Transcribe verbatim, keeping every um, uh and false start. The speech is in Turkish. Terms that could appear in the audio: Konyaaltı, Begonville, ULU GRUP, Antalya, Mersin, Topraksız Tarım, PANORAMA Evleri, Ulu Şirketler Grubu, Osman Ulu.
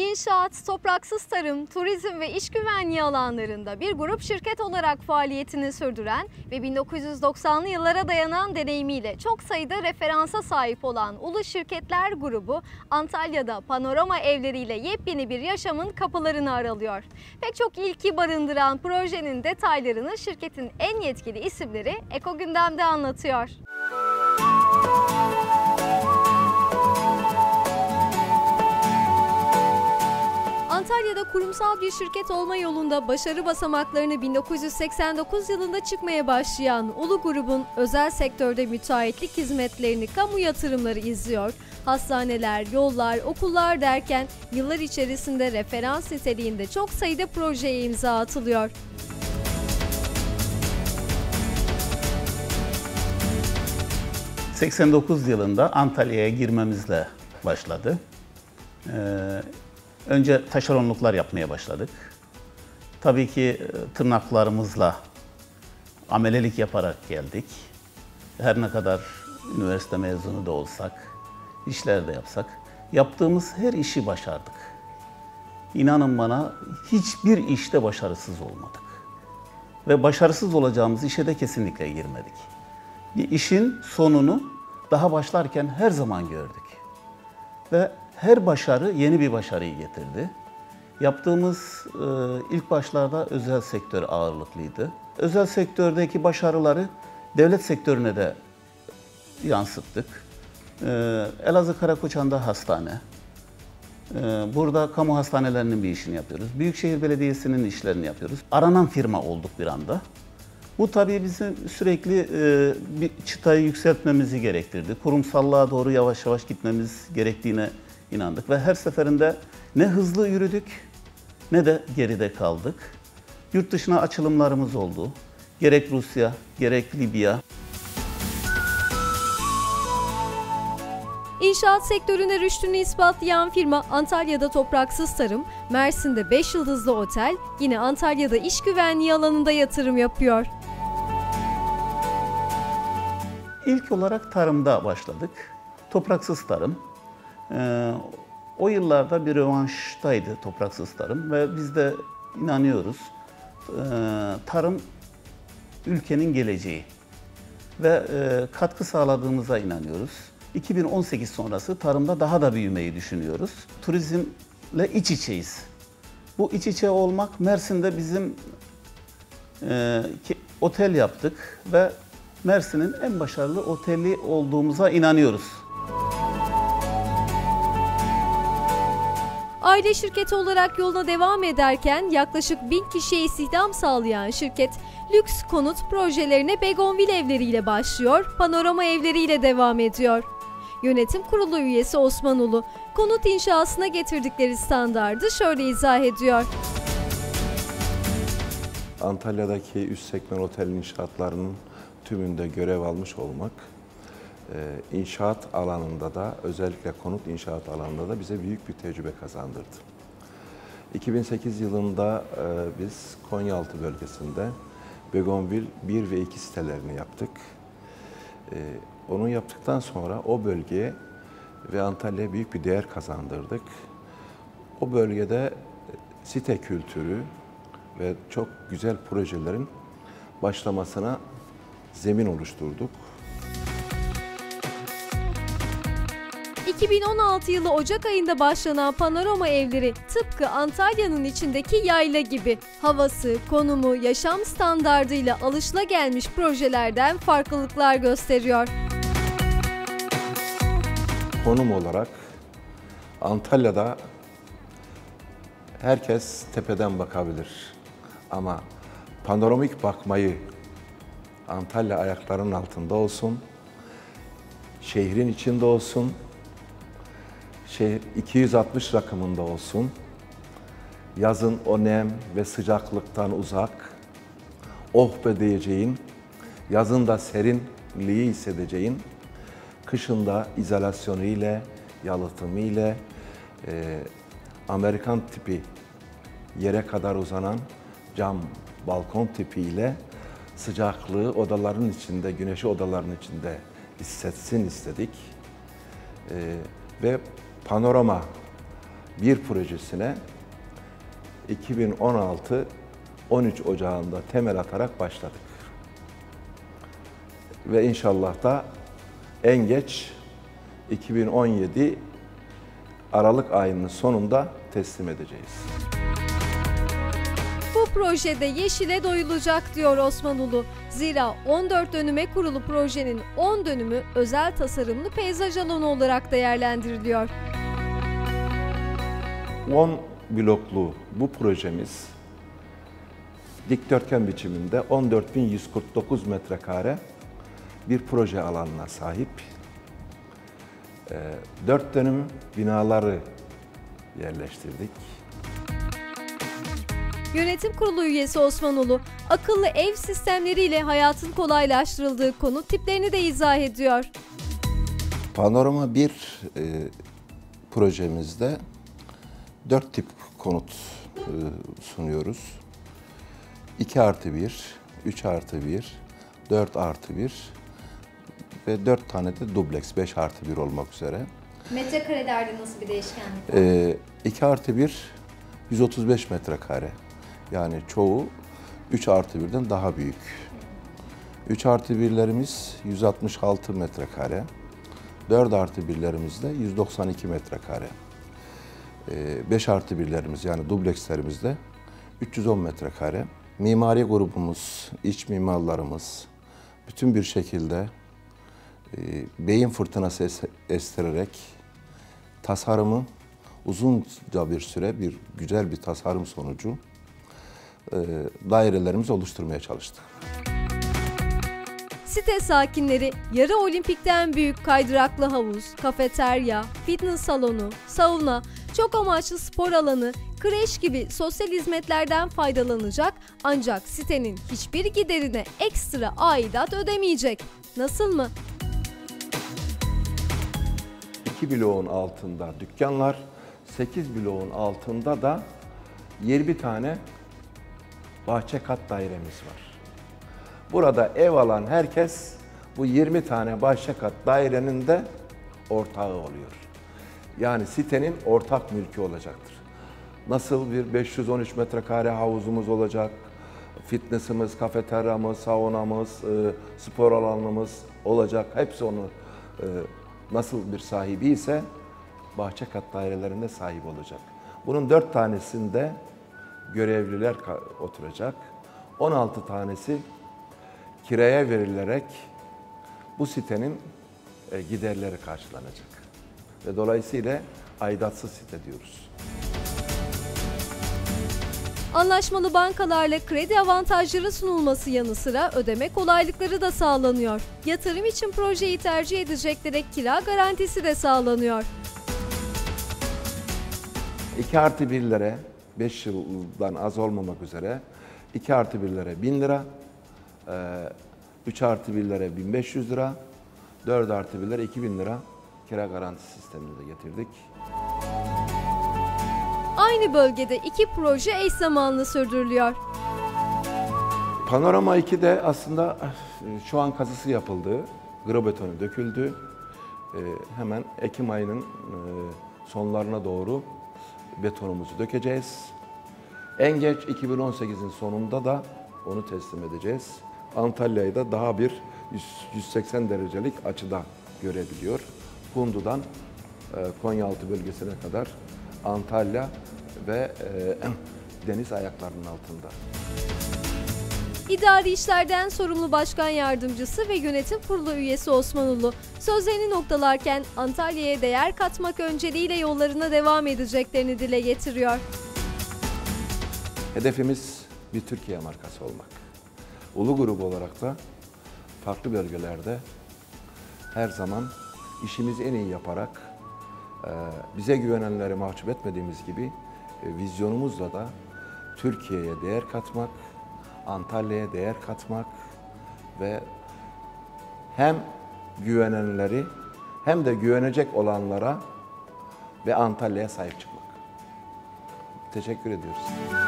İnşaat, topraksız tarım, turizm ve iş güvenliği alanlarında bir grup şirket olarak faaliyetini sürdüren ve bin dokuz yüz doksanlı yıllara dayanan deneyimiyle çok sayıda referansa sahip olan Ulu Şirketler Grubu, Antalya'da panorama evleriyle yepyeni bir yaşamın kapılarını aralıyor. Pek çok ilki barındıran projenin detaylarını şirketin en yetkili isimleri Eko Gündem'de anlatıyor. Antalya'da kurumsal bir şirket olma yolunda başarı basamaklarını bin dokuz yüz seksen dokuz yılında çıkmaya başlayan Ulu grubun özel sektörde müteahhitlik hizmetlerini, kamu yatırımları izliyor. Hastaneler, yollar, okullar derken yıllar içerisinde referans niteliğinde çok sayıda projeye imza atılıyor. seksen dokuz yılında Antalya'ya girmemizle başladı. Ee, Önce taşeronluklar yapmaya başladık. Tabii ki tırnaklarımızla amelelik yaparak geldik. Her ne kadar üniversite mezunu da olsak, işler de yapsak, yaptığımız her işi başardık. İnanın bana, hiçbir işte başarısız olmadık. Ve başarısız olacağımız işe de kesinlikle girmedik. Bir işin sonunu daha başlarken her zaman gördük. Ve her başarı yeni bir başarıyı getirdi. Yaptığımız e, ilk başlarda özel sektör ağırlıklıydı. Özel sektördeki başarıları devlet sektörüne de yansıttık. E, Elazığ Karakoçan'da hastane. E, burada kamu hastanelerinin bir işini yapıyoruz. Büyükşehir Belediyesi'nin işlerini yapıyoruz. Aranan firma olduk bir anda. Bu tabii bizim sürekli e, bir çıtayı yükseltmemizi gerektirdi. Kurumsallığa doğru yavaş yavaş gitmemiz gerektiğine İnandık ve her seferinde ne hızlı yürüdük ne de geride kaldık. Yurt dışına açılımlarımız oldu. Gerek Rusya, gerek Libya. İnşaat sektörüne rüştünü ispatlayan firma Antalya'da topraksız tarım, Mersin'de beş yıldızlı otel, yine Antalya'da iş güvenliği alanında yatırım yapıyor. İlk olarak tarımda başladık. Topraksız tarım. Ee, o yıllarda bir rövanştaydı topraksız tarım ve biz de inanıyoruz, ee, tarım ülkenin geleceği ve e, katkı sağladığımıza inanıyoruz. iki bin on sekiz sonrası tarımda daha da büyümeyi düşünüyoruz. Turizmle iç içeyiz. Bu iç içe olmak, Mersin'de bizim e, ki, otel yaptık ve Mersin'in en başarılı oteli olduğumuza inanıyoruz. Aile şirketi olarak yoluna devam ederken yaklaşık bin kişiye istihdam sağlayan şirket, lüks konut projelerine Begonville evleriyle başlıyor, panorama evleriyle devam ediyor. Yönetim kurulu üyesi Osman Ulu, konut inşasına getirdikleri standardı şöyle izah ediyor. Antalya'daki üst segment otel inşaatlarının tümünde görev almış olmak, İnşaat alanında da, özellikle konut inşaat alanında da bize büyük bir tecrübe kazandırdı. iki bin sekiz yılında biz Konyaaltı bölgesinde Begonville bir ve iki sitelerini yaptık. Onu yaptıktan sonra o bölgeye ve Antalya'ya büyük bir değer kazandırdık. O bölgede site kültürü ve çok güzel projelerin başlamasına zemin oluşturduk. iki bin on altı yılı Ocak ayında başlanan panorama evleri tıpkı Antalya'nın içindeki yayla gibi havası, konumu, yaşam standardıyla alışılagelmiş projelerden farklılıklar gösteriyor. Konum olarak Antalya'da herkes tepeden bakabilir ama panoramik bakmayı, Antalya ayaklarının altında olsun, şehrin içinde olsun, şehir iki yüz altmış rakımında olsun, yazın o nem ve sıcaklıktan uzak, oh be diyeceğin, yazın da serinliği hissedeceğin, kışın da izolasyonu ile, yalıtımı ile, e, Amerikan tipi yere kadar uzanan cam balkon tipi ile sıcaklığı odaların içinde, güneşi odaların içinde hissetsin istedik. E, ve panorama bir projesine iki bin on altı on üç Ocağı'nda temel atarak başladık. Ve inşallah da en geç iki bin on yedi Aralık ayının sonunda teslim edeceğiz. Bu projede yeşile doyulacak diyor Osman Ulu. Zira on dört dönüme kurulu projenin on dönümü özel tasarımlı peyzaj alanı olarak değerlendiriliyor. on bloklu bu projemiz dikdörtgen biçiminde on dört bin yüz kırk dokuz metrekare bir proje alanına sahip. dört dönüm binaları yerleştirdik. Yönetim kurulu üyesi Osman Ulu, akıllı ev sistemleriyle hayatın kolaylaştırıldığı konut tiplerini de izah ediyor. Panorama bir e, projemizde dört tip konut e, sunuyoruz. iki artı bir, üç artı bir, dört artı bir ve dört tane de dubleks, beş artı bir olmak üzere. Metrekare derdi nasıl bir değişkenlik var? E, iki artı bir, yüz otuz beş metrekare. Yani çoğu üç artı birden daha büyük. üç artı birlerimiz yüz altmış altı metrekare. dört artı birlerimiz de yüz doksan iki metrekare. beş artı birlerimiz yani dublekslerimiz de üç yüz on metrekare. Mimari grubumuz, iç mimarlarımız bütün bir şekilde beyin fırtınası estirerek tasarımı uzunca bir süre bir güzel bir tasarım sonucu e, dairelerimizi oluşturmaya çalıştık. Site sakinleri yarı olimpikten büyük kaydıraklı havuz, kafeterya, fitness salonu, sauna, çok amaçlı spor alanı, kreş gibi sosyal hizmetlerden faydalanacak ancak sitenin hiçbir giderine ekstra aidat ödemeyecek. Nasıl mı? iki bloğun altında dükkanlar, sekiz bloğun altında da yirmi tane bahçe kat dairemiz var. Burada ev alan herkes bu yirmi tane bahçe kat dairenin de ortağı oluyor. Yani sitenin ortak mülkü olacaktır. Nasıl bir beş yüz on üç metrekare havuzumuz olacak, fitnessimiz, kafeteryamız, saunamız, spor alanımız olacak, hepsi onu nasıl bir sahibi ise bahçe kat dairelerinde sahip olacak. Bunun dört tanesinde görevliler oturacak. on altı tanesi kiraya verilerek bu sitenin giderleri karşılanacak. Ve dolayısıyla aidatsız site diyoruz. Anlaşmalı bankalarla kredi avantajları sunulması yanı sıra ödeme kolaylıkları da sağlanıyor. Yatırım için projeyi tercih edeceklere kira garantisi de sağlanıyor. iki artı birlere beş yıldan az olmamak üzere iki artı birlere bin lira, üç artı birlere bin beş yüz lira, dört artı birlere iki bin lira kira garantisi sistemini de getirdik. Aynı bölgede iki proje eş zamanlı sürdürülüyor. Panorama iki'de aslında şu an kazısı yapıldı, grobetonu döküldü. Hemen Ekim ayının sonlarına doğru betonumuzu dökeceğiz. En geç iki bin on sekizin sonunda da onu teslim edeceğiz. Antalya'yı da daha bir yüz seksen derecelik açıda görebiliyor. Hundu'dan Konyaaltı bölgesine kadar Antalya ve e, deniz ayaklarının altında. İdari işlerden sorumlu başkan yardımcısı ve yönetim kurulu üyesi Osman Ulu sözlerini noktalarken Antalya'ya değer katmak önceliğiyle yollarına devam edeceklerini dile getiriyor. Hedefimiz bir Türkiye markası olmak. Ulu grubu olarak da farklı bölgelerde her zaman işimizi en iyi yaparak bize güvenenleri mahcup etmediğimiz gibi vizyonumuzla da Türkiye'ye değer katmak, Antalya'ya değer katmak ve hem güvenenleri hem de güvenecek olanlara ve Antalya'ya sahip çıkmak. Teşekkür ediyoruz.